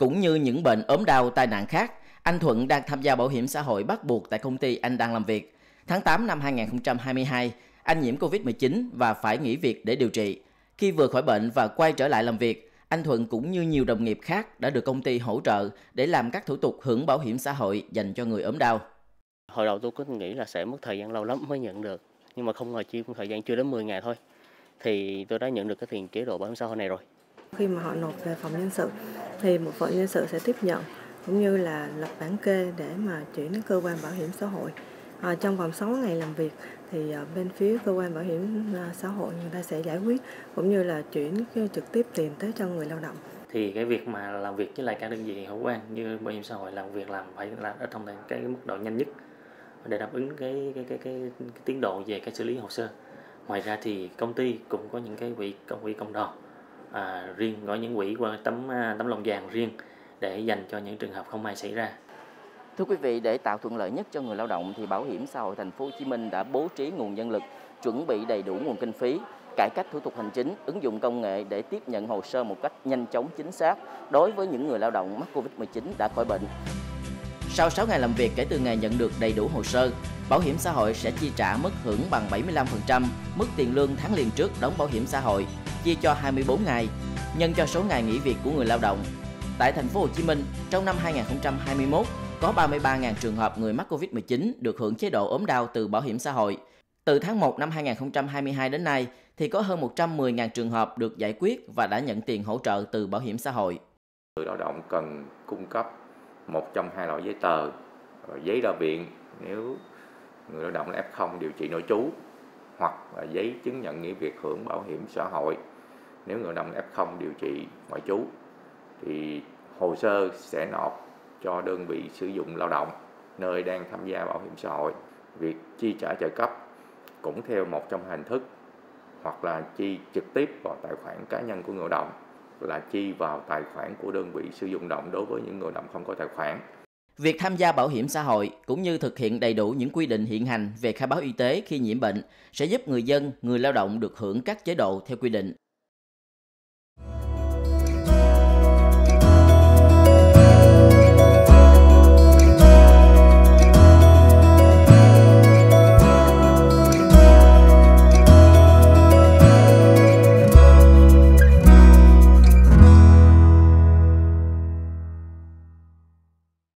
Cũng như những bệnh ốm đau, tai nạn khác, anh Thuận đang tham gia bảo hiểm xã hội bắt buộc tại công ty anh đang làm việc. Tháng 8 năm 2022, anh nhiễm Covid-19 và phải nghỉ việc để điều trị. Khi vừa khỏi bệnh và quay trở lại làm việc, anh Thuận cũng như nhiều đồng nghiệp khác đã được công ty hỗ trợ để làm các thủ tục hưởng bảo hiểm xã hội dành cho người ốm đau. Hồi đầu tôi cứ nghĩ là sẽ mất thời gian lâu lắm mới nhận được, nhưng mà không ngờ chỉ một thời gian chưa đến 10 ngày thôi thì tôi đã nhận được cái tiền chế độ bảo hiểm xã hội này rồi. Khi mà họ nộp về phòng nhân sự thì một phòng nhân sự sẽ tiếp nhận cũng như là lập bản kê để mà chuyển đến cơ quan bảo hiểm xã hội. Trong vòng 6 ngày làm việc thì bên phía cơ quan bảo hiểm xã hội người ta sẽ giải quyết cũng như là chuyển trực tiếp tiền tới cho người lao động. Thì cái việc mà làm việc với lại các đơn vị hữu quan như bảo hiểm xã hội làm việc làm phải làm ở trong cái mức độ nhanh nhất để đáp ứng cái tiến độ về cái xử lý hồ sơ. Ngoài ra thì công ty cũng có những cái quỹ công đoàn riêng, có những quỹ qua tấm lòng vàng riêng để dành cho những trường hợp không may xảy ra. Thưa quý vị, để tạo thuận lợi nhất cho người lao động thì Bảo hiểm xã hội Thành phố Hồ Chí Minh đã bố trí nguồn nhân lực, chuẩn bị đầy đủ nguồn kinh phí, cải cách thủ tục hành chính, ứng dụng công nghệ để tiếp nhận hồ sơ một cách nhanh chóng, chính xác đối với những người lao động mắc Covid-19 đã khỏi bệnh. Sau 6 ngày làm việc kể từ ngày nhận được đầy đủ hồ sơ, bảo hiểm xã hội sẽ chi trả mức hưởng bằng 75% mức tiền lương tháng liền trước đóng bảo hiểm xã hội, chia cho 24 ngày, nhân cho số ngày nghỉ việc của người lao động. Tại Thành phố Hồ Chí Minh, trong năm 2021 có 33.000 trường hợp người mắc Covid-19 được hưởng chế độ ốm đau từ bảo hiểm xã hội. Từ tháng 1 năm 2022 đến nay thì có hơn 110.000 trường hợp được giải quyết và đã nhận tiền hỗ trợ từ bảo hiểm xã hội. Người lao động cần cung cấp một trong hai loại giấy tờ: giấy ra viện nếu người lao động là F0 điều trị nội trú, hoặc là giấy chứng nhận nghỉ việc hưởng bảo hiểm xã hội nếu người lao động là F0 điều trị ngoại trú. Thì hồ sơ sẽ nộp cho đơn vị sử dụng lao động nơi đang tham gia bảo hiểm xã hội. Việc chi trả trợ cấp cũng theo một trong hình thức, hoặc là chi trực tiếp vào tài khoản cá nhân của người lao động, là chi vào tài khoản của đơn vị sử dụng động đối với những người lao động không có tài khoản. Việc tham gia bảo hiểm xã hội cũng như thực hiện đầy đủ những quy định hiện hành về khai báo y tế khi nhiễm bệnh sẽ giúp người dân, người lao động được hưởng các chế độ theo quy định.